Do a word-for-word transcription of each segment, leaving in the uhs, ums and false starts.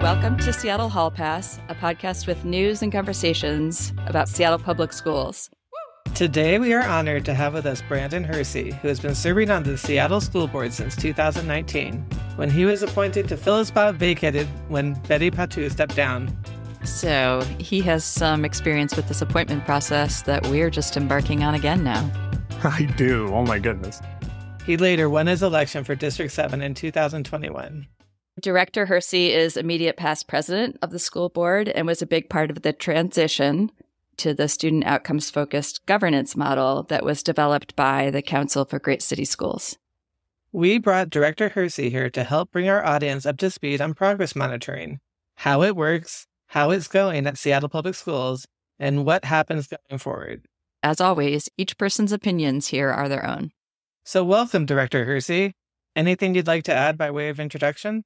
Welcome to Seattle Hall Pass, a podcast with news and conversations about Seattle public schools. Today, we are honored to have with us Brandon Hersey, who has been serving on the Seattle School Board since two thousand nineteen, when he was appointed to fill a spot vacated when Betty Patu stepped down. So he has some experience with this appointment process that we're just embarking on again now. I do. Oh, my goodness. He later won his election for District seven in two thousand twenty-one. Director Hersey is immediate past president of the school board and was a big part of the transition to the student outcomes-focused governance model that was developed by the Council for Great City Schools. We brought Director Hersey here to help bring our audience up to speed on progress monitoring, how it works, how it's going at Seattle Public Schools, and what happens going forward. As always, each person's opinions here are their own. So welcome, Director Hersey. Anything you'd like to add by way of introduction?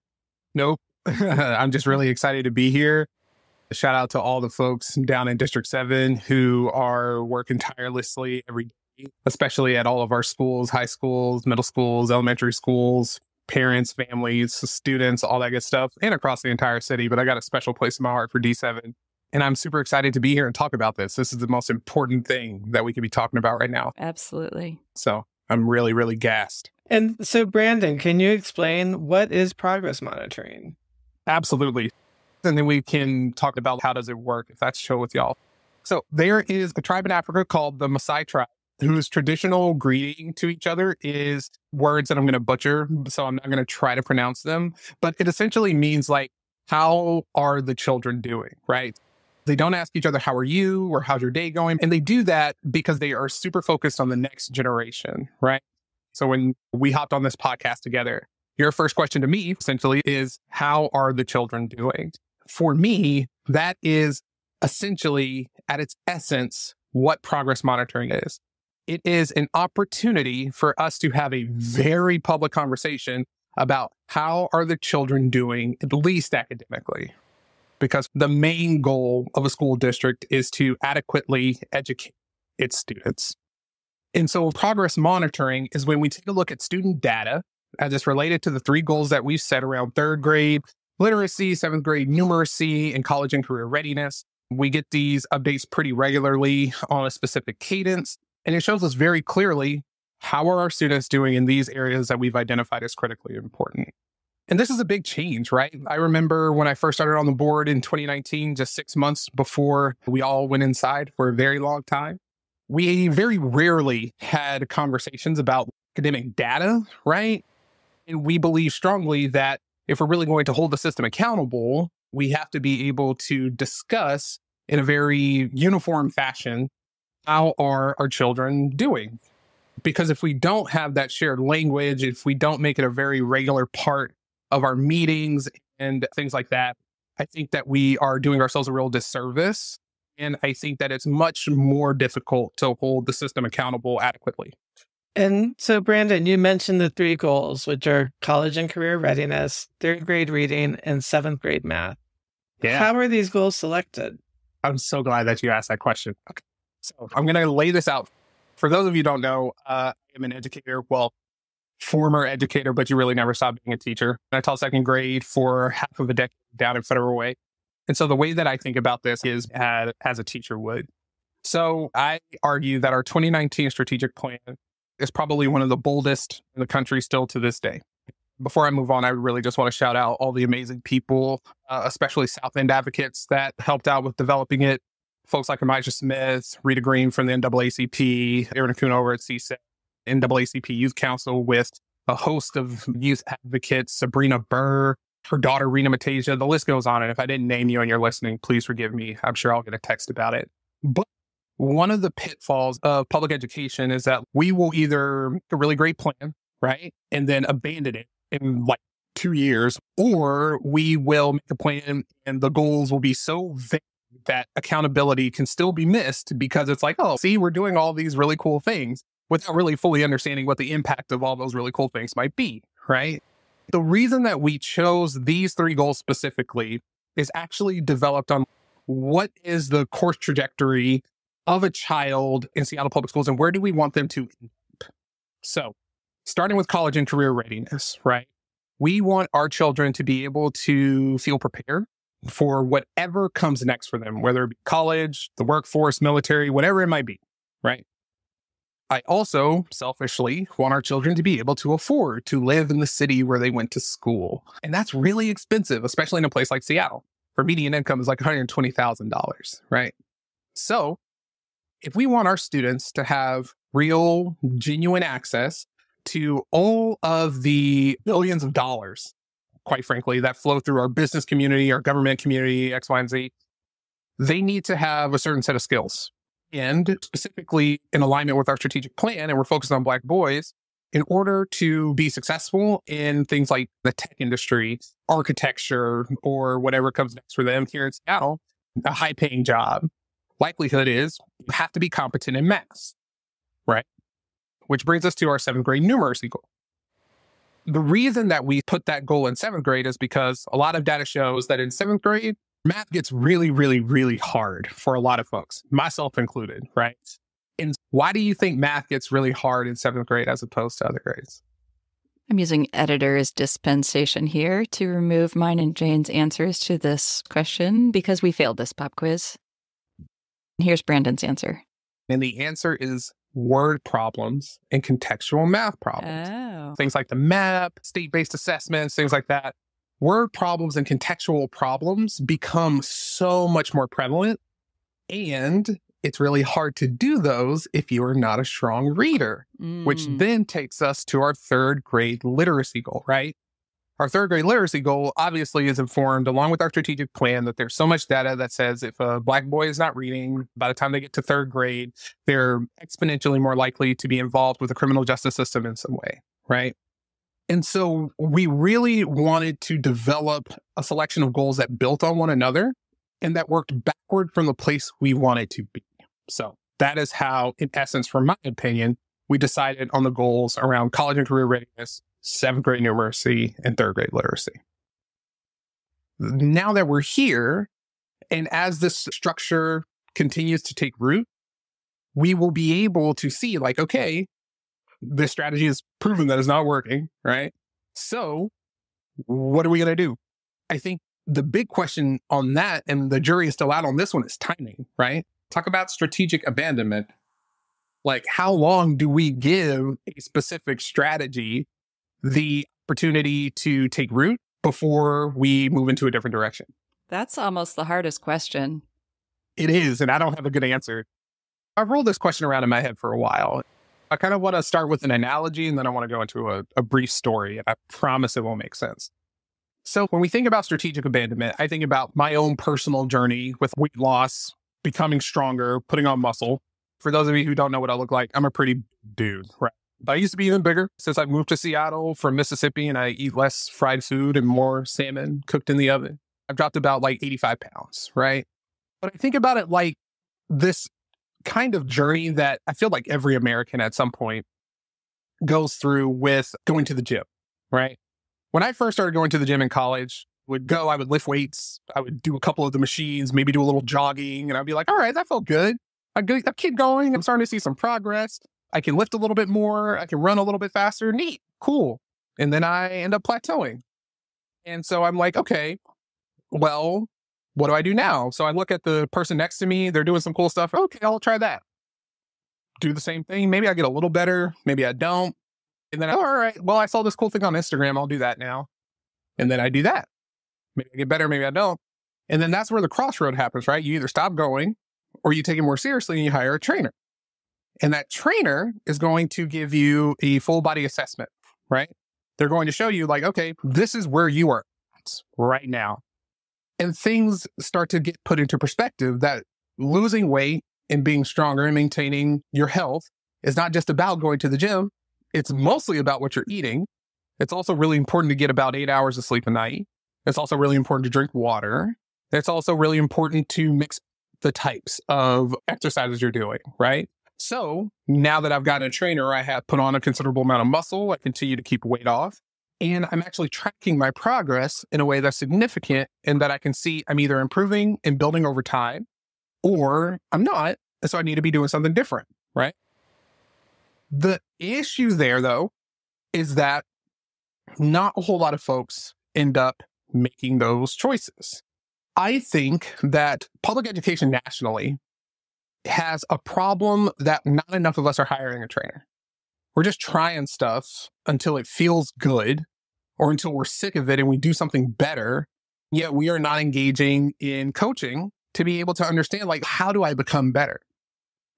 Nope. I'm just really excited to be here. Shout out to all the folks down in District seven who are working tirelessly every day, especially at all of our schools, high schools, middle schools, elementary schools, parents, families, students, all that good stuff, and across the entire city. But I got a special place in my heart for D seven. And I'm super excited to be here and talk about this. This is the most important thing that we could be talking about right now. Absolutely. So I'm really, really gassed. And so, Brandon, can you explain what is progress monitoring? Absolutely. And then we can talk about how does it work, if that's chill with y'all. So there is a tribe in Africa called the Maasai tribe, whose traditional greeting to each other is words that I'm going to butcher, so I'm not going to try to pronounce them. But it essentially means like, how are the children doing, right? They don't ask each other, how are you or how's your day going? And they do that because they are super focused on the next generation, right? So when we hopped on this podcast together, your first question to me essentially is, how are the children doing? For me, that is essentially, at its essence, what progress monitoring is. It is an opportunity for us to have a very public conversation about how are the children doing, at least academically, because the main goal of a school district is to adequately educate its students. And so progress monitoring is when we take a look at student data as it's related to the three goals that we've set around third grade literacy, seventh grade numeracy, and college and career readiness. We get these updates pretty regularly on a specific cadence, and it shows us very clearly how are our students doing in these areas that we've identified as critically important. And this is a big change, right? I remember when I first started on the board in twenty nineteen, just six months before we all went inside for a very long time, we very rarely had conversations about academic data, right? And we believe strongly that if we're really going to hold the system accountable, we have to be able to discuss in a very uniform fashion, how are our children doing? Because if we don't have that shared language, if we don't make it a very regular part of our meetings and things like that, I think that we are doing ourselves a real disservice. And I think that it's much more difficult to hold the system accountable adequately. And so, Brandon, you mentioned the three goals, which are college and career readiness, third grade reading, and seventh grade math. Yeah. How are these goals selected? I'm so glad that you asked that question. Okay. So I'm going to lay this out. For those of you who don't know, uh, I'm an educator, well, former educator, but you really never stopped being a teacher. And I taught second grade for half of a decade down in Federal Way. And so the way that I think about this is as, as a teacher would. So I argue that our twenty nineteen strategic plan is probably one of the boldest in the country still to this day. Before I move on, I really just want to shout out all the amazing people, uh, especially South End advocates that helped out with developing it. Folks like Amisha Smith, Rita Green from the N double A C P, Erin Acuna over at C S A C, N double A C P Youth Council with a host of youth advocates, Sabrina Burr, her daughter, Rena Matasia, the list goes on. And if I didn't name you and you're listening, please forgive me. I'm sure I'll get a text about it. But one of the pitfalls of public education is that we will either make a really great plan, right? And then abandon it in like two years, or we will make a plan and the goals will be so vague that accountability can still be missed because it's like, oh, see, we're doing all these really cool things without really fully understanding what the impact of all those really cool things might be, right? The reason that we chose these three goals specifically is actually developed on what is the course trajectory of a child in Seattle Public Schools and where do we want them to end up? So starting with college and career readiness, right? We want our children to be able to feel prepared for whatever comes next for them, whether it be college, the workforce, military, whatever it might be, right? I also, selfishly, want our children to be able to afford to live in the city where they went to school. And that's really expensive, especially in a place like Seattle, where median income is like one hundred twenty thousand dollars, right? So if we want our students to have real, genuine access to all of the billions of dollars, quite frankly, that flow through our business community, our government community, X, Y, and Z, they need to have a certain set of skills. And specifically in alignment with our strategic plan, and we're focused on Black boys, in order to be successful in things like the tech industry, architecture, or whatever comes next for them here in Seattle, a high-paying job, likelihood is you have to be competent in math, right? Which brings us to our seventh grade numeracy goal. The reason that we put that goal in seventh grade is because a lot of data shows that in seventh grade, math gets really, really, really hard for a lot of folks, myself included, right? And why do you think math gets really hard in seventh grade as opposed to other grades? I'm using editor's dispensation here to remove mine and Jane's answers to this question because we failed this pop quiz. Here's Brandon's answer. And the answer is word problems and contextual math problems. Oh. Things like the map, state-based assessments, things like that. Word problems and contextual problems become so much more prevalent, and it's really hard to do those if you are not a strong reader, mm. which then takes us to our third grade literacy goal, right? Our third grade literacy goal obviously is informed along with our strategic plan that there's so much data that says if a Black boy is not reading, by the time they get to third grade, they're exponentially more likely to be involved with the criminal justice system in some way, right? And so we really wanted to develop a selection of goals that built on one another and that worked backward from the place we wanted to be. So that is how, in essence, from my opinion, we decided on the goals around college and career readiness, seventh grade numeracy, and third grade literacy. Now that we're here, and as this structure continues to take root, we will be able to see like, okay, this strategy is proven that it's not working, right? So what are we going to do? I think the big question on that, and the jury is still out on this one, is timing, right? Talk about strategic abandonment. Like, how long do we give a specific strategy the opportunity to take root before we move into a different direction? That's almost the hardest question. It is, and I don't have a good answer. I've rolled this question around in my head for a while. I kind of want to start with an analogy, and then I want to go into a, a brief story. I promise it will make sense. So when we think about strategic abandonment, I think about my own personal journey with weight loss, becoming stronger, putting on muscle. For those of you who don't know what I look like, I'm a pretty dude, right? But I used to be even bigger. Since I moved to Seattle from Mississippi and I eat less fried food and more salmon cooked in the oven, I've dropped about like eighty-five pounds, right? But I think about it like this kind of journey that I feel like every American at some point goes through with going to the gym, right? When I first started going to the gym in college, I would go, I would lift weights, I would do a couple of the machines, maybe do a little jogging, and I'd be like, all right, that felt good. I keep going, I'm starting to see some progress. I can lift a little bit more, I can run a little bit faster, neat, cool. And then I end up plateauing. And so I'm like, okay, well, what do I do now? So I look at the person next to me. They're doing some cool stuff. Okay, I'll try that. Do the same thing. Maybe I get a little better. Maybe I don't. And then, I, all right, well, I saw this cool thing on Instagram. I'll do that now. And then I do that. Maybe I get better. Maybe I don't. And then that's where the crossroad happens, right? You either stop going or you take it more seriously and you hire a trainer. And that trainer is going to give you a full body assessment, right? They're going to show you like, okay, this is where you are at right now. And things start to get put into perspective that losing weight and being stronger and maintaining your health is not just about going to the gym. It's mostly about what you're eating. It's also really important to get about eight hours of sleep a night. It's also really important to drink water. It's also really important to mix the types of exercises you're doing, right? So now that I've gotten a trainer, I have put on a considerable amount of muscle. I continue to keep weight off. And I'm actually tracking my progress in a way that's significant and that I can see I'm either improving and building over time or I'm not. And so I need to be doing something different, right? The issue there, though, is that not a whole lot of folks end up making those choices. I think that public education nationally has a problem that not enough of us are hiring a trainer. We're just trying stuff until it feels good or until we're sick of it and we do something better. Yet we are not engaging in coaching to be able to understand, like, how do I become better?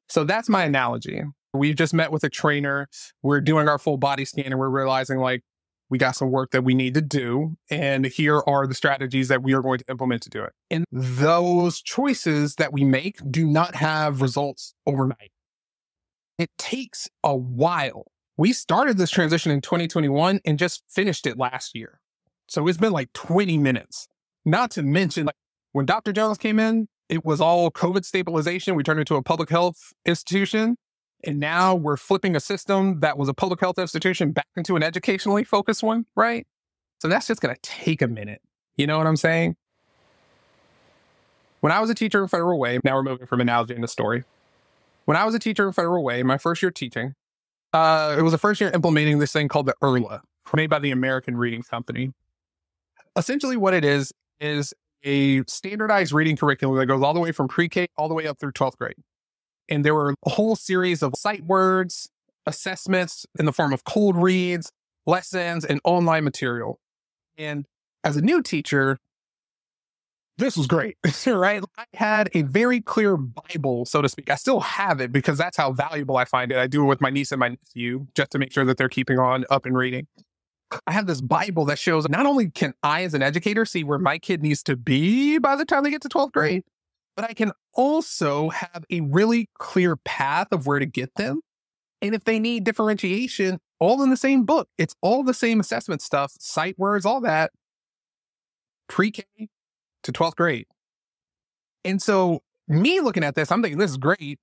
So that's my analogy. We've just met with a trainer. We're doing our full body scan and we're realizing, like, we got some work that we need to do. And here are the strategies that we are going to implement to do it. And those choices that we make do not have results overnight. It takes a while. We started this transition in twenty twenty-one and just finished it last year. So it's been like twenty minutes, not to mention, like, when Doctor Jones came in, it was all COVID stabilization. We turned into a public health institution. And now we're flipping a system that was a public health institution back into an educationally focused one, right? So that's just going to take a minute. You know what I'm saying? When I was a teacher in Federal Way, now we're moving from analogy into story. When I was a teacher in Federal Way, my first year teaching, uh, it was the first year implementing this thing called the ERLA, made by the American Reading Company. Essentially what it is, is a standardized reading curriculum that goes all the way from pre-K all the way up through twelfth grade. And there were a whole series of sight words, assessments in the form of cold reads, lessons, and online material. And as a new teacher, this was great, right? I had a very clear Bible, so to speak. I still have it because that's how valuable I find it. I do it with my niece and my nephew just to make sure that they're keeping on up and reading. I have this Bible that shows not only can I as an educator see where my kid needs to be by the time they get to twelfth grade, but I can also have a really clear path of where to get them. And if they need differentiation, all in the same book, it's all the same assessment stuff, sight words, all that, pre-K to twelfth grade. And so me looking at this, I'm thinking this is great,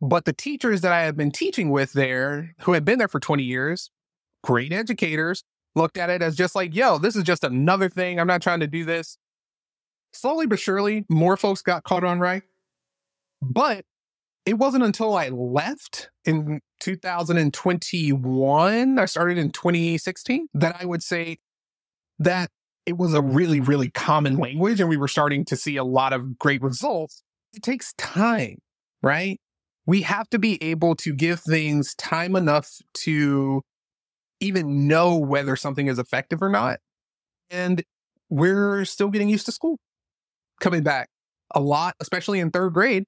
but the teachers that I have been teaching with there who have been there for twenty years, great educators, looked at it as just like, yo, this is just another thing. I'm not trying to do this. Slowly but surely, more folks got caught on, right? But it wasn't until I left in two thousand twenty-one, I started in twenty sixteen, that I would say that it was a really, really common language and we were starting to see a lot of great results. It takes time, right? We have to be able to give things time enough to even know whether something is effective or not. And we're still getting used to school. Coming back a lot, especially in third grade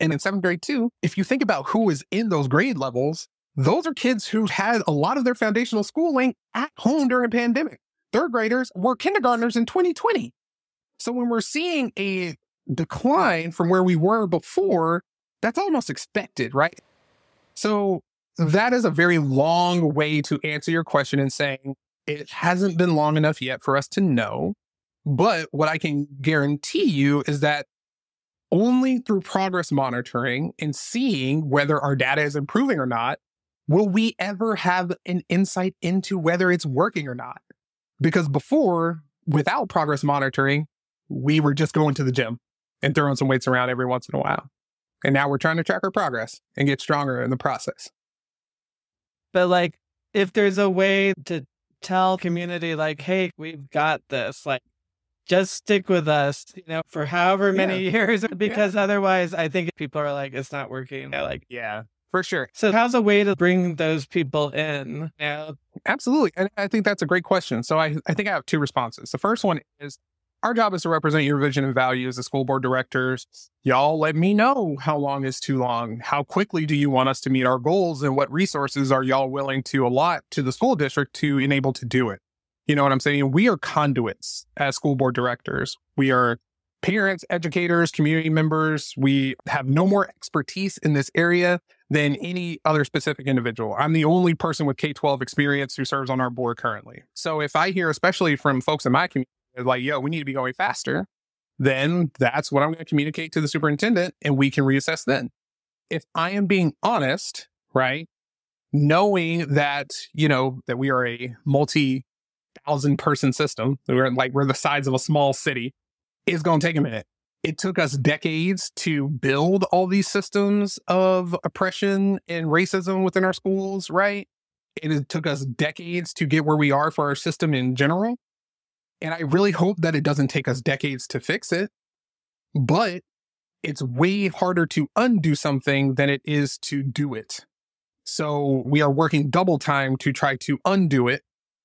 and in seventh grade too. If you think about who is in those grade levels, those are kids who had a lot of their foundational schooling at home during the pandemic. Third graders were kindergartners in twenty twenty. So when we're seeing a decline from where we were before, that's almost expected, right? So that is a very long way to answer your question and saying it hasn't been long enough yet for us to know. But what I can guarantee you is that only through progress monitoring and seeing whether our data is improving or not, will we ever have an insight into whether it's working or not. Because before, without progress monitoring, we were just going to the gym and throwing some weights around every once in a while. And now we're trying to track our progress and get stronger in the process. But like, if there's a way to tell community, like, hey, we've got this, like, just stick with us, you know, for however many yeah. years, because yeah. otherwise I think people are like, it's not working. They're like, yeah, for sure. So how's a way to bring those people in? You know? Absolutely. And I think that's a great question. So I, I think I have two responses. The first one is, our job is to represent your vision and value as the school board directors. Y'all let me know how long is too long. How quickly do you want us to meet our goals? And what resources are y'all willing to allot to the school district to enable to do it? You know what I'm saying? We are conduits as school board directors. We are parents, educators, community members. We have no more expertise in this area than any other specific individual. I'm the only person with K twelve experience who serves on our board currently. So if I hear, especially from folks in my community, like, yo, we need to be going faster, then that's what I'm going to communicate to the superintendent and we can reassess then. If I am being honest, right, knowing that, you know, that we are a multi-thousand person system, we're like, we're the size of a small city, it's going to take a minute. It took us decades to build all these systems of oppression and racism within our schools, right? It took us decades to get where we are for our system in general. And I really hope that it doesn't take us decades to fix it. But it's way harder to undo something than it is to do it. So we are working double time to try to undo it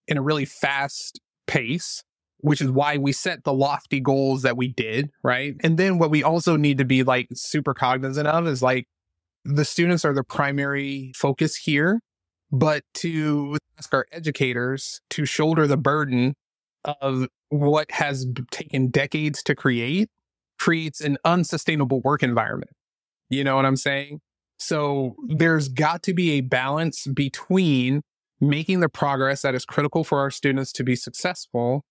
in a really fast pace, which is why we set the lofty goals that we did, right? And then what we also need to be like super cognizant of is like the students are the primary focus here, but to ask our educators to shoulder the burden of what has taken decades to create creates an unsustainable work environment. You know what I'm saying? So there's got to be a balance between making the progress that is critical for our students to be successful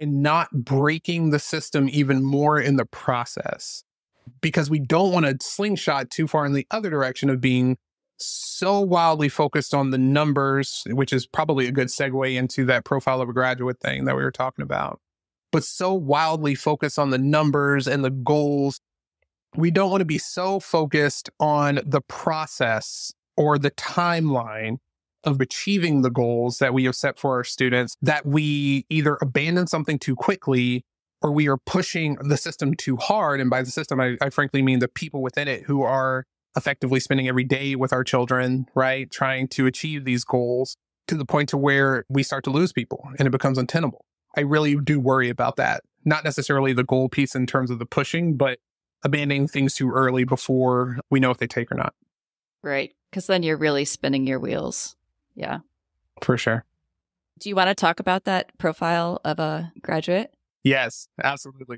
and not breaking the system even more in the process, because we don't want to slingshot too far in the other direction of being so wildly focused on the numbers, which is probably a good segue into that profile of a graduate thing that we were talking about, but so wildly focused on the numbers and the goals. We don't want to be so focused on the process or the timeline of achieving the goals that we have set for our students that we either abandon something too quickly or we are pushing the system too hard. And by the system, I, I frankly mean the people within it who are effectively spending every day with our children, right? Trying to achieve these goals to the point to where we start to lose people and it becomes untenable. I really do worry about that. Not necessarily the goal piece in terms of the pushing, but abandoning things too early before we know if they take or not. Right. Because then you're really spinning your wheels. Yeah. For sure. Do you want to talk about that profile of a graduate? Yes, absolutely.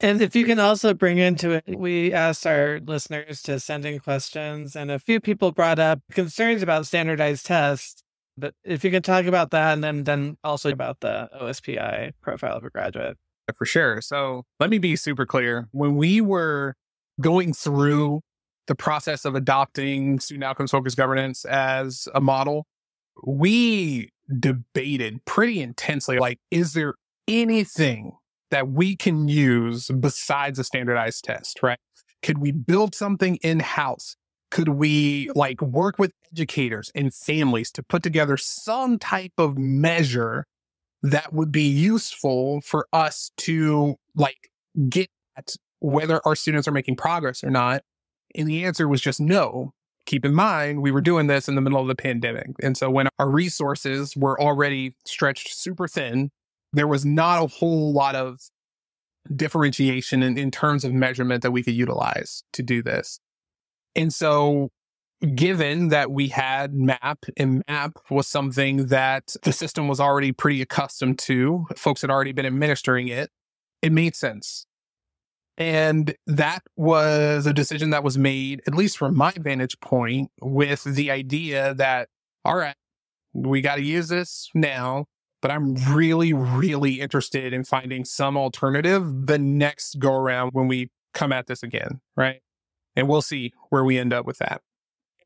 And if you can also bring into it, we asked our listeners to send in questions, and a few people brought up concerns about standardized tests. But if you can talk about that and then, then also about the O S P I profile of a graduate. For sure. So let me be super clear. When we were going through the process of adopting student outcomes-focused governance as a model, we debated pretty intensely, like, is there anything that we can use besides a standardized test, right? Could we build something in-house? Could we like work with educators and families to put together some type of measure that would be useful for us to like get at whether our students are making progress or not? And the answer was just no. Keep in mind, we were doing this in the middle of the pandemic. And so when our resources were already stretched super thin, there was not a whole lot of differentiation in, in terms of measurement that we could utilize to do this. And so given that we had MAP, and MAP was something that the system was already pretty accustomed to, folks had already been administering it, it made sense. And that was a decision that was made, at least from my vantage point, with the idea that, all right, we got to use this now, but I'm really, really interested in finding some alternative the next go around when we come at this again, right? And we'll see where we end up with that.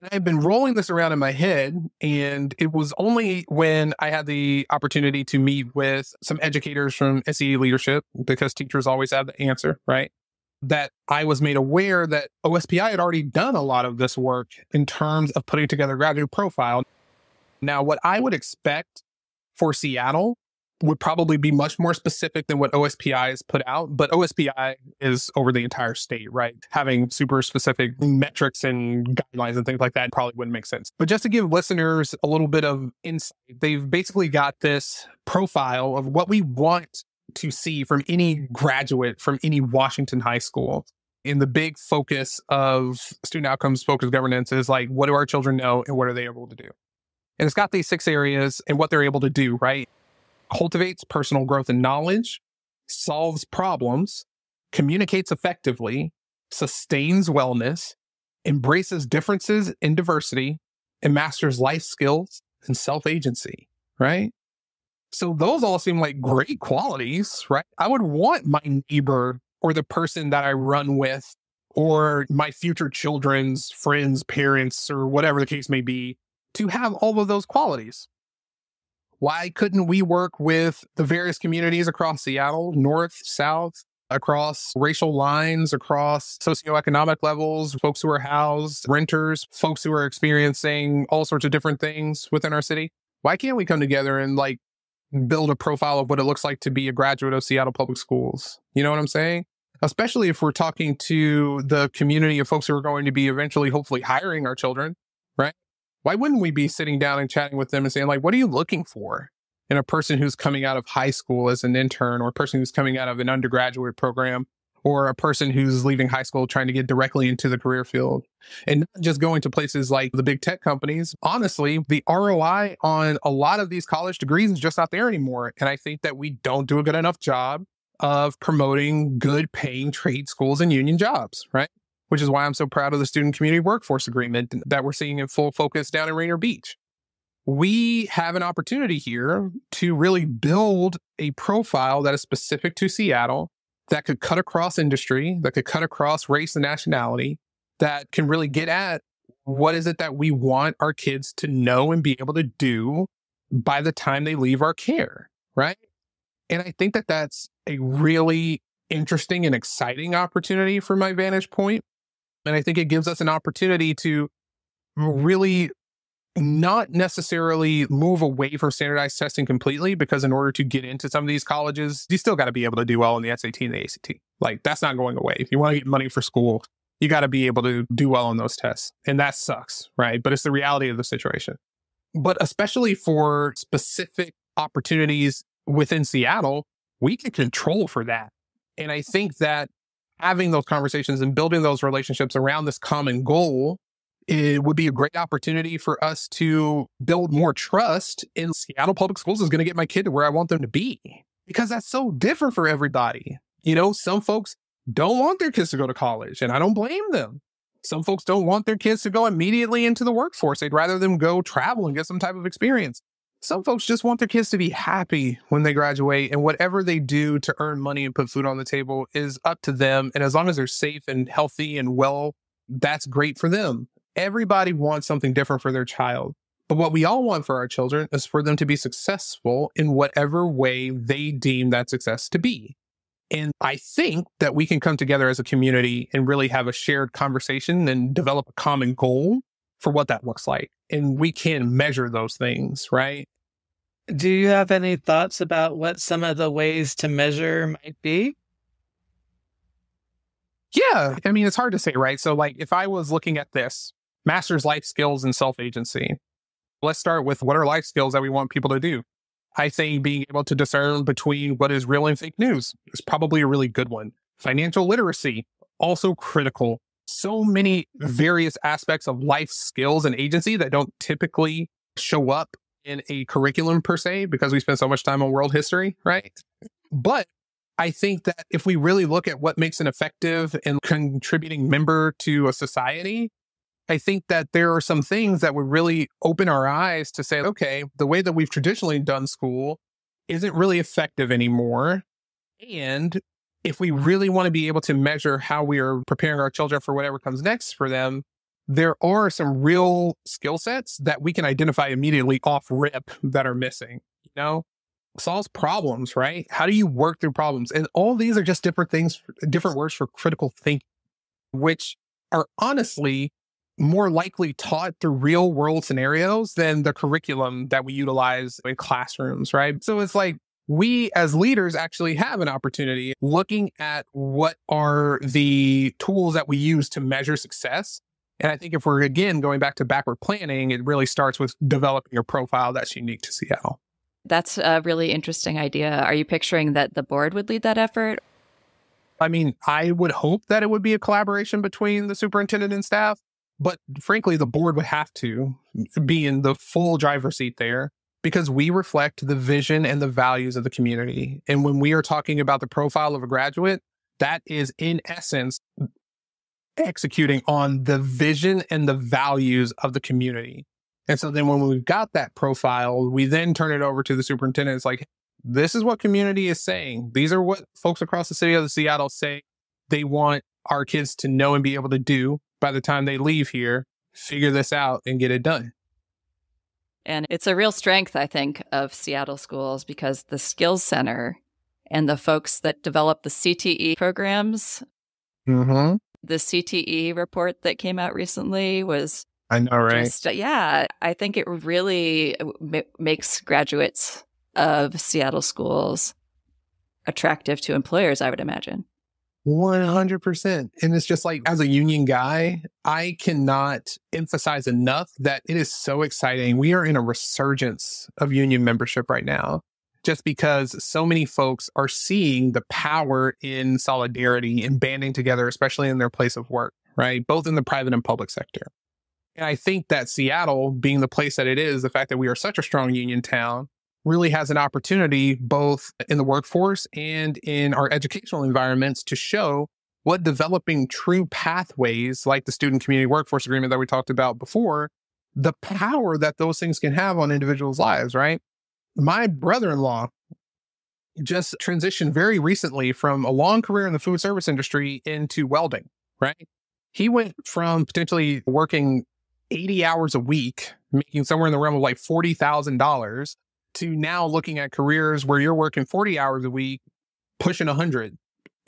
And I've been rolling this around in my head, and it was only when I had the opportunity to meet with some educators from S E A leadership, because teachers always have the answer, right? That I was made aware that O S P I had already done a lot of this work in terms of putting together a graduate profile. Now, what I would expect for Seattle would probably be much more specific than what O S P I has put out, but O S P I is over the entire state, right? Having super specific metrics and guidelines and things like that probably wouldn't make sense. But just to give listeners a little bit of insight, they've basically got this profile of what we want to see from any graduate from any Washington high school. And the big focus of student outcomes focused governance is like, what do our children know and what are they able to do? And it's got these six areas and what they're able to do, right? Cultivates personal growth and knowledge, solves problems, communicates effectively, sustains wellness, embraces differences in diversity, and masters life skills and self-agency, right? So those all seem like great qualities, right? I would want my neighbor or the person that I run with or my future children's friends, parents, or whatever the case may be to have all of those qualities. Why couldn't we work with the various communities across Seattle, north, south, across racial lines, across socioeconomic levels, folks who are housed, renters, folks who are experiencing all sorts of different things within our city. Why can't we come together and like build a profile of what it looks like to be a graduate of Seattle Public Schools? You know what I'm saying? Especially if we're talking to the community of folks who are going to be eventually, hopefully hiring our children, right? Why wouldn't we be sitting down and chatting with them and saying, like, what are you looking for in a person who's coming out of high school as an intern, or a person who's coming out of an undergraduate program, or a person who's leaving high school trying to get directly into the career field? And not just going to places like the big tech companies. Honestly, the R O I on a lot of these college degrees is just not there anymore. And I think that we don't do a good enough job of promoting good paying trade schools and union jobs, right? Which is why I'm so proud of the Student Community Workforce Agreement that we're seeing in full focus down in Rainier Beach. We have an opportunity here to really build a profile that is specific to Seattle, that could cut across industry, that could cut across race and nationality, that can really get at what is it that we want our kids to know and be able to do by the time they leave our care, right? And I think that that's a really interesting and exciting opportunity from my vantage point. And I think it gives us an opportunity to really not necessarily move away from standardized testing completely, because in order to get into some of these colleges, you still got to be able to do well in the S A T and the A C T. Like, that's not going away. If you want to get money for school, you got to be able to do well on those tests. And that sucks, right? But it's the reality of the situation. But especially for specific opportunities within Seattle, we can control for that. And I think that having those conversations and building those relationships around this common goal, it would be a great opportunity for us to build more trust in Seattle Public Schools is going to get my kid to where I want them to be, because that's so different for everybody. You know, some folks don't want their kids to go to college, and I don't blame them. Some folks don't want their kids to go immediately into the workforce. They'd rather them go travel and get some type of experience. Some folks just want their kids to be happy when they graduate, and whatever they do to earn money and put food on the table is up to them. And as long as they're safe and healthy and well, that's great for them. Everybody wants something different for their child. But what we all want for our children is for them to be successful in whatever way they deem that success to be. And I think that we can come together as a community and really have a shared conversation and develop a common goal for what that looks like. And we can measure those things, right? Do you have any thoughts about what some of the ways to measure might be? Yeah. I mean, it's hard to say, right? So like, if I was looking at this, master's life skills and self-agency. Let's start with what are life skills that we want people to do? I think being able to discern between what is real and fake news is probably a really good one. Financial literacy, also critical. So many various aspects of life skills and agency that don't typically show up in a curriculum per se, because we spend so much time on world history, right? But I think that if we really look at what makes an effective and contributing member to a society, I think that there are some things that would really open our eyes to say, okay, the way that we've traditionally done school isn't really effective anymore. And if we really want to be able to measure how we are preparing our children for whatever comes next for them, there are some real skill sets that we can identify immediately off rip that are missing, you know? Solves problems, right? How do you work through problems? And all these are just different things, different words for critical thinking, which are honestly more likely taught through real world scenarios than the curriculum that we utilize in classrooms, right? So it's like we as leaders actually have an opportunity looking at what are the tools that we use to measure success. And I think if we're, again, going back to backward planning, it really starts with developing a profile that's unique to Seattle. That's a really interesting idea. Are you picturing that the board would lead that effort? I mean, I would hope that it would be a collaboration between the superintendent and staff, but frankly, the board would have to be in the full driver's seat there, because we reflect the vision and the values of the community. And when we are talking about the profile of a graduate, that is in essence executing on the vision and the values of the community. And so then when we've got that profile, we then turn it over to the superintendent. It's like, this is what community is saying. These are what folks across the city of Seattle say they want our kids to know and be able to do by the time they leave here, figure this out and get it done. And it's a real strength, I think, of Seattle schools, because the Skills Center and the folks that developed the C T E programs. Mm-hmm. The C T E report that came out recently was... I know, right? Just, yeah. I think it really m- makes graduates of Seattle schools attractive to employers, I would imagine. one hundred percent. And it's just like, as a union guy, I cannot emphasize enough that it is so exciting. We are in a resurgence of union membership right now, just because so many folks are seeing the power in solidarity and banding together, especially in their place of work, right? Both in the private and public sector. And I think that Seattle, being the place that it is, the fact that we are such a strong union town, really has an opportunity both in the workforce and in our educational environments to show what developing true pathways like the Student Community Workforce Agreement that we talked about before, the power that those things can have on individuals' lives, right? My brother-in-law just transitioned very recently from a long career in the food service industry into welding, right? He went from potentially working eighty hours a week, making somewhere in the realm of like forty thousand dollars, to now looking at careers where you're working forty hours a week, pushing one hundred,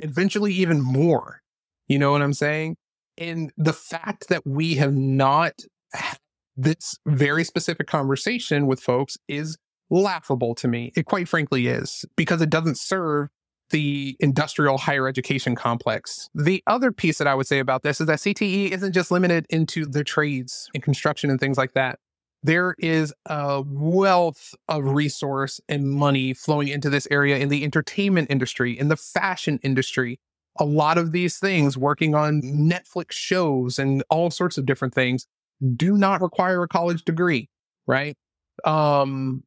eventually even more. You know what I'm saying? And the fact that we have not had this very specific conversation with folks is laughable to me. It quite frankly is, because it doesn't serve the industrial higher education complex. The other piece that I would say about this is that C T E isn't just limited into the trades and construction and things like that. There is a wealth of resource and money flowing into this area in the entertainment industry, in the fashion industry. A lot of these things, working on Netflix shows and all sorts of different things, do not require a college degree, right? Um,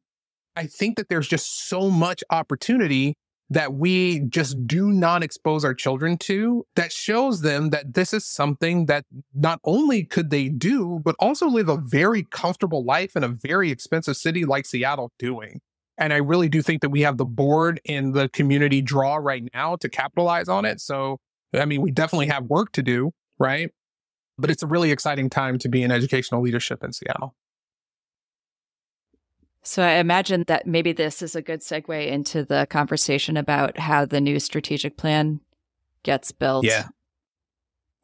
I think that there's just so much opportunity that we just do not expose our children to, that shows them that this is something that not only could they do, but also live a very comfortable life in a very expensive city like Seattle doing. And I really do think that we have the board and the community draw right now to capitalize on it. So, I mean, we definitely have work to do, right? But it's a really exciting time to be in educational leadership in Seattle. So I imagine that maybe this is a good segue into the conversation about how the new strategic plan gets built. Yeah.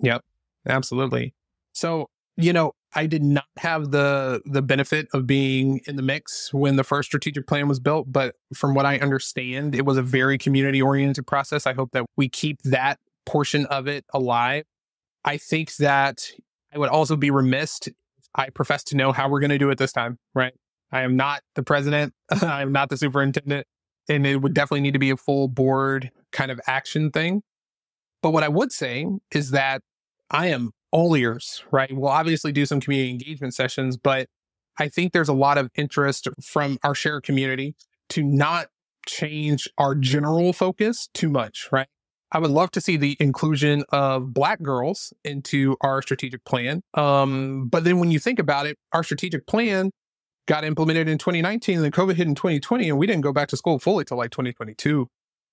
Yep, absolutely. So, you know, I did not have the the benefit of being in the mix when the first strategic plan was built, but from what I understand, it was a very community-oriented process. I hope that we keep that portion of it alive. I think that I would also be remiss if I profess to know how we're going to do it this time, right? I am not the president. I am not the superintendent. And it would definitely need to be a full board kind of action thing. But what I would say is that I am all ears, right? We'll obviously do some community engagement sessions, but I think there's a lot of interest from our shared community to not change our general focus too much, right? I would love to see the inclusion of Black girls into our strategic plan. Um, but then when you think about it, our strategic plan got implemented in twenty nineteen, and then COVID hit in twenty twenty, and we didn't go back to school fully till like twenty twenty-two.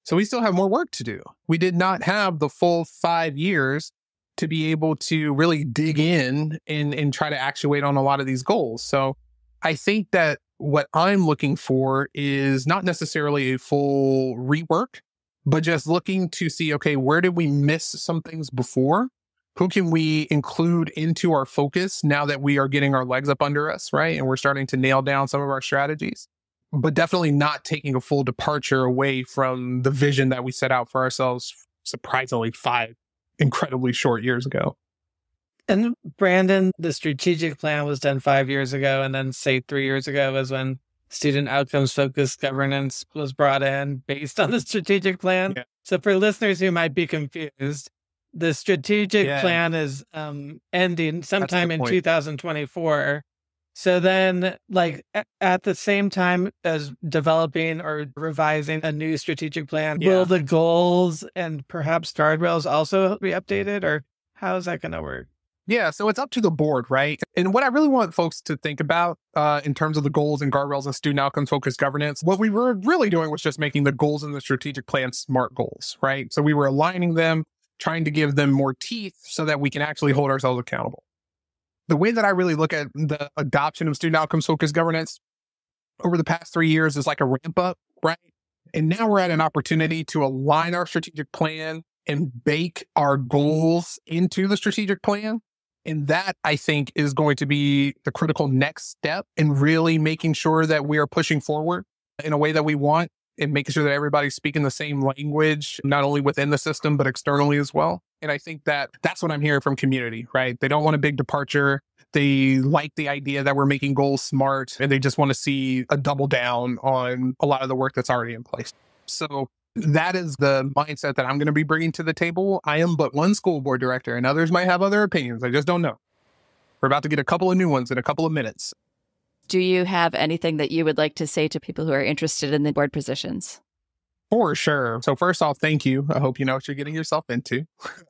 So we still have more work to do. We did not have the full five years to be able to really dig in and, and try to actuate on a lot of these goals. So I think that what I'm looking for is not necessarily a full rework, but just looking to see, okay, where did we miss some things before? Who can we include into our focus now that we are getting our legs up under us, right? And we're starting to nail down some of our strategies, but definitely not taking a full departure away from the vision that we set out for ourselves, surprisingly, five incredibly short years ago. And Brandon, the strategic plan was done five years ago. And then say three years ago was when student outcomes-focused governance was brought in based on the strategic plan. Yeah. So for listeners who might be confused, the strategic yeah. plan is um, ending sometime in two thousand twenty-four. So then, like, at the same time as developing or revising a new strategic plan, yeah. will the goals and perhaps guardrails also be updated? Or how is that going to work? Yeah, so it's up to the board, right? And what I really want folks to think about uh, in terms of the goals and guardrails and student outcomes-focused governance, what we were really doing was just making the goals in the strategic plan SMART goals, right? So we were aligning them, trying to give them more teeth so that we can actually hold ourselves accountable. The way that I really look at the adoption of student outcomes-focused governance over the past three years is like a ramp up, right? And now we're at an opportunity to align our strategic plan and bake our goals into the strategic plan. And that, I think, is going to be the critical next step in really making sure that we are pushing forward in a way that we want and making sure that everybody's speaking the same language, not only within the system, but externally as well. And I think that that's what I'm hearing from community, right? They don't want a big departure. They like the idea that we're making goals smart, and they just want to see a double down on a lot of the work that's already in place. So that is the mindset that I'm going to be bringing to the table. I am but one school board director, and others might have other opinions. I just don't know. We're about to get a couple of new ones in a couple of minutes. Do you have anything that you would like to say to people who are interested in the board positions? For sure. So first off, thank you. I hope you know what you're getting yourself into.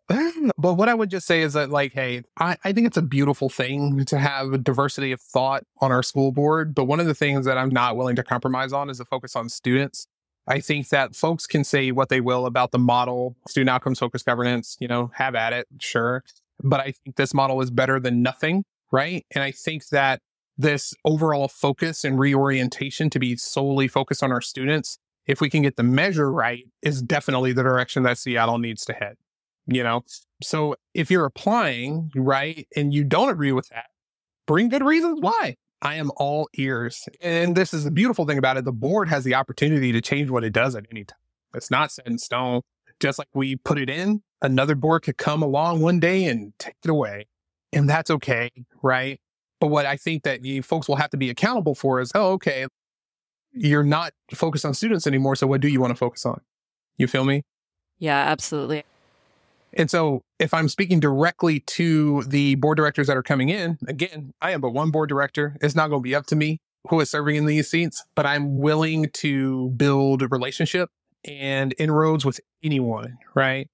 But what I would just say is that, like, hey, I, I think it's a beautiful thing to have a diversity of thought on our school board. But one of the things that I'm not willing to compromise on is the focus on students. I think that folks can say what they will about the model, student outcomes focused governance, you know, have at it, sure. But I think this model is better than nothing, right? And I think that this overall focus and reorientation to be solely focused on our students, if we can get the measure right, is definitely the direction that Seattle needs to head, you know? So if you're applying, right, and you don't agree with that, bring good reasons why. I am all ears. And this is the beautiful thing about it. The board has the opportunity to change what it does at any time. It's not set in stone. Just like we put it in, another board could come along one day and take it away. And that's okay, right? But what I think that you folks will have to be accountable for is, oh, okay, you're not focused on students anymore. So what do you want to focus on? You feel me? Yeah, absolutely. And so if I'm speaking directly to the board directors that are coming in, again, I am but one board director. It's not going to be up to me who is serving in these seats, but I'm willing to build a relationship and inroads with anyone, right?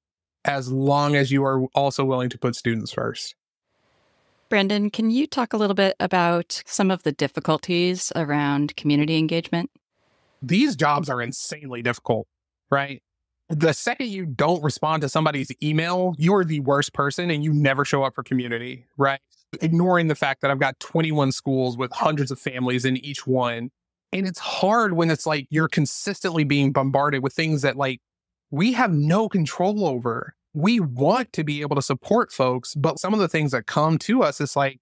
As long as you are also willing to put students first. Brandon, can you talk a little bit about some of the difficulties around community engagement? These jobs are insanely difficult, right? The second you don't respond to somebody's email, you are the worst person and you never show up for community, right? Ignoring the fact that I've got twenty-one schools with hundreds of families in each one. And it's hard when it's like you're consistently being bombarded with things that, like, we have no control over. We want to be able to support folks, but some of the things that come to us, it's like,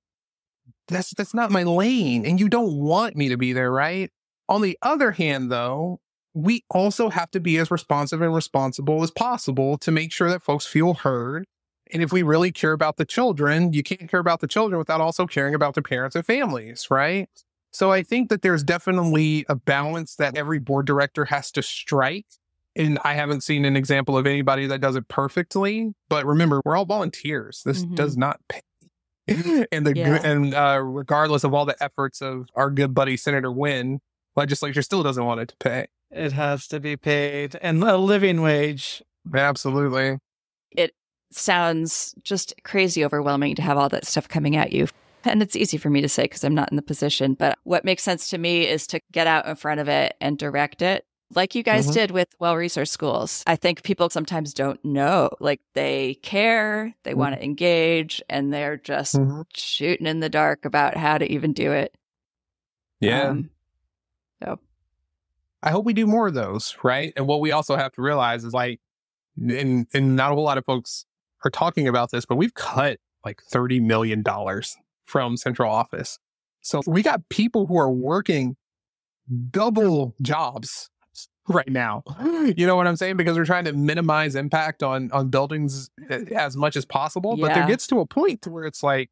that's, that's not my lane and you don't want me to be there, right? On the other hand, though, we also have to be as responsive and responsible as possible to make sure that folks feel heard. And if we really care about the children, you can't care about the children without also caring about their parents and families, right? So I think that there's definitely a balance that every board director has to strike. And I haven't seen an example of anybody that does it perfectly. But remember, we're all volunteers. This mm-hmm. does not pay. and the yeah. and uh, regardless of all the efforts of our good buddy, Senator Wynne, legislature still doesn't want it to pay. It has to be paid and a living wage. Absolutely. It sounds just crazy overwhelming to have all that stuff coming at you. And it's easy for me to say because I'm not in the position. But what makes sense to me is to get out in front of it and direct it like you guys mm-hmm. did with well-resourced schools. I think people sometimes don't know. Like, they care, they mm-hmm. want to engage, and they're just mm-hmm. shooting in the dark about how to even do it. Yeah. Um, so. I hope we do more of those, right? And what we also have to realize is, like, and, and not a whole lot of folks are talking about this, but we've cut like thirty million dollars from central office. So we got people who are working double jobs right now. You know what I'm saying? Because we're trying to minimize impact on, on buildings as much as possible. Yeah. But there gets to a point to where it's like,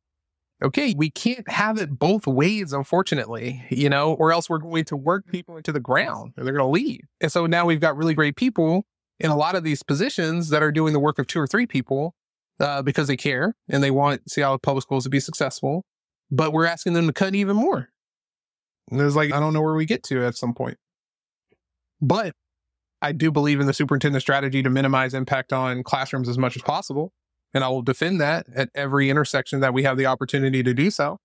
okay, we can't have it both ways, unfortunately, you know, or else we're going to work people into the ground or they're going to leave. And so now we've got really great people in a lot of these positions that are doing the work of two or three people uh, because they care and they want Seattle public schools to be successful, but we're asking them to cut even more. And there's like, I don't know where we get to at some point, but I do believe in the superintendent's strategy to minimize impact on classrooms as much as possible. And I will defend that at every intersection that we have the opportunity to do so.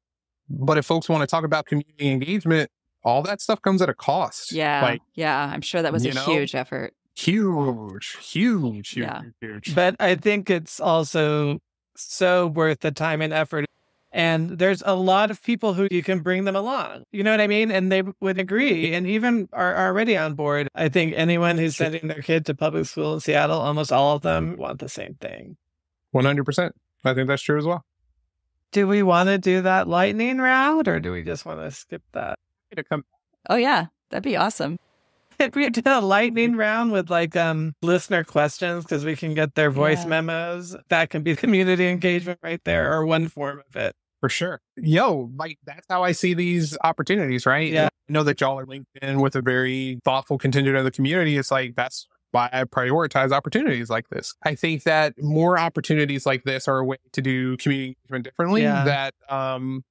But if folks want to talk about community engagement, all that stuff comes at a cost. Yeah. Like, yeah. I'm sure that was a know, huge effort. Huge, huge, huge, yeah. huge. But I think it's also so worth the time and effort. And there's a lot of people who you can bring them along. You know what I mean? And they would agree and even are already on board. I think anyone who's sending their kid to public school in Seattle, almost all of them want the same thing. one hundred percent. I think that's true as well. Do we want to do that lightning round or do we just want to skip that? Oh, yeah. That'd be awesome. If we did a lightning round with like um, listener questions because we can get their voice yeah. memos, that can be community engagement right there or one form of it. For sure. Yo, like that's how I see these opportunities, right? Yeah. I know that y'all are linked in with a very thoughtful contingent of the community. It's like, that's why I prioritize opportunities like this. I think that more opportunities like this are a way to do community engagement differently yeah. that um,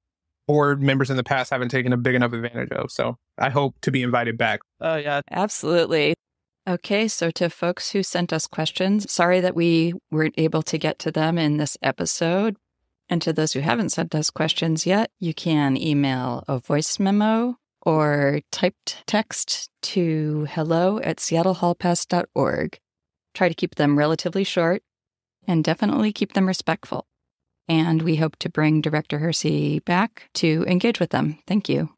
board members in the past haven't taken a big enough advantage of. So I hope to be invited back. Oh, yeah. Absolutely. Okay, so to folks who sent us questions, sorry that we weren't able to get to them in this episode. And to those who haven't sent us questions yet, you can email a voice memo or typed text to hello at seattle hall pass dot org. Try to keep them relatively short and definitely keep them respectful. And we hope to bring Director Hersey back to engage with them. Thank you.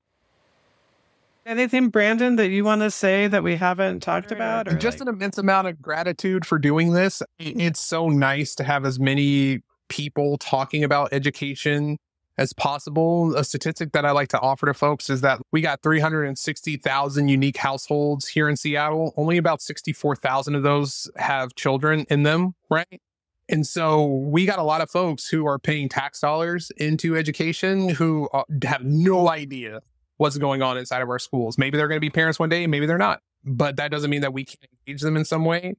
Anything, Brandon, that you want to say that we haven't talked about? Or Just like... an immense amount of gratitude for doing this. It's so nice to have as many people talking about education as possible. A statistic that I like to offer to folks is that we got three hundred sixty thousand unique households here in Seattle. Only about sixty-four thousand of those have children in them, right? And so we got a lot of folks who are paying tax dollars into education who have no idea what's going on inside of our schools. Maybe they're going to be parents one day, maybe they're not. But that doesn't mean that we can't engage them in some way.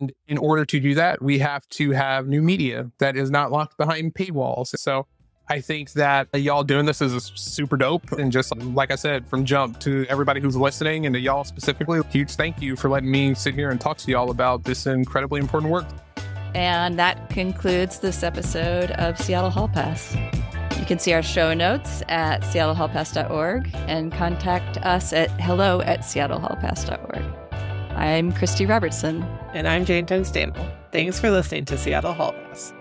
And in order to do that, we have to have new media that is not locked behind paywalls. So I think that y'all doing this is super dope. And just like I said, from jump to everybody who's listening and to y'all specifically, huge thank you for letting me sit here and talk to y'all about this incredibly important work. And that concludes this episode of Seattle Hall Pass. You can see our show notes at seattle hall pass dot org and contact us at hello at seattle hall pass dot org. I'm Christy Robertson. And I'm Jane Dunstable. Thanks for listening to Seattle Hall Pass.